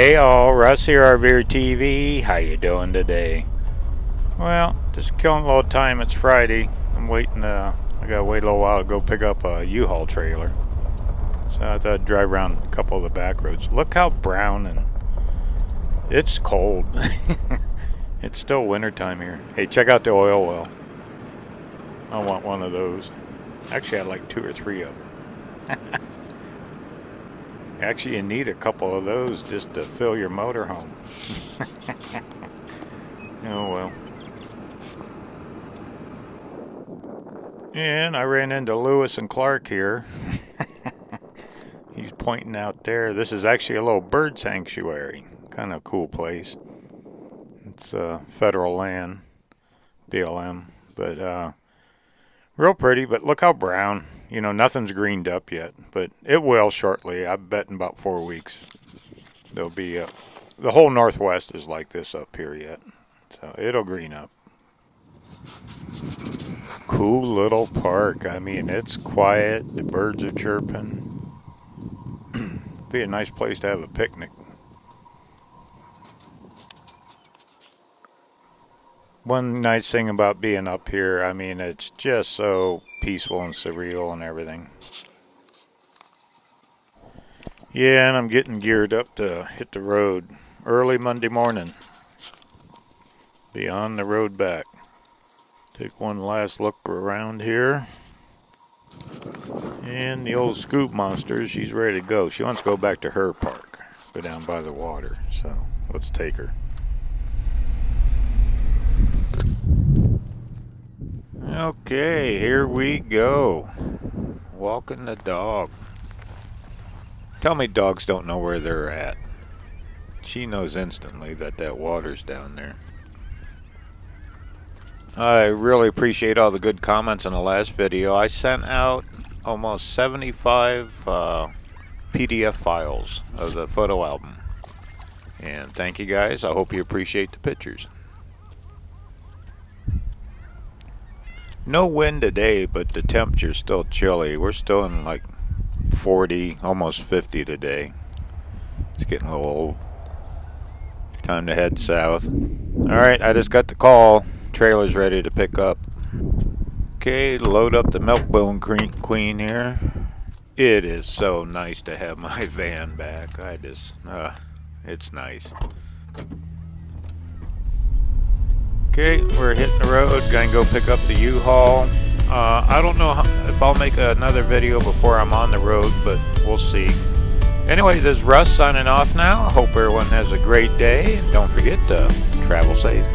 Hey all, Russ here, RVerTV. How you doing today? Well, just killing a little time. It's Friday. I'm waiting. I gotta wait a little while to go pick up a U-Haul trailer. So I thought I'd drive around a couple of the back roads. Look how brown, and it's cold. It's still winter time here. Hey, check out the oil well. I want one of those. Actually, I like 2 or 3 of them. Actually, you need a couple of those just to fill your motorhome. Oh well. And I ran into Lewis and Clark here. He's pointing out there. This is actually a little bird sanctuary. Kind of a cool place. It's federal land, BLM, but real pretty. But look how brown. You know, nothing's greened up yet, but it will shortly. I bet in about 4 weeks there'll be a, the whole Northwest is like this up here yet, so it'll green up. Cool little park. I mean, it's quiet. The birds are chirping. Be a nice place to have a picnic. One nice thing about being up here, I mean, it's just so peaceful and surreal and everything. Yeah, and I'm getting geared up to hit the road early Monday morning. Be on the road back. Take one last look around here. And the old scoop monster, she's ready to go. She wants to go back to her park, go down by the water. So let's take her. Okay, here we go. Walking the dog. Tell me dogs don't know where they're at. She knows instantly that that water's down there. I really appreciate all the good comments on the last video. I sent out almost 75 PDF files of the photo album. And thank you guys. I hope you appreciate the pictures. No wind today, but the temperature's still chilly. We're still in like 40, almost 50 today. It's getting a little old. Time to head south. Alright, I just got the call. Trailer's ready to pick up. Okay, load up the Milkbone Queen here. It is so nice to have my van back. I just, it's nice. Okay, we're hitting the road, gonna go pick up the U-Haul. I don't know if I'll make another video before I'm on the road, but we'll see. Anyway, this is Russ signing off now. I hope everyone has a great day. Don't forget to travel safe.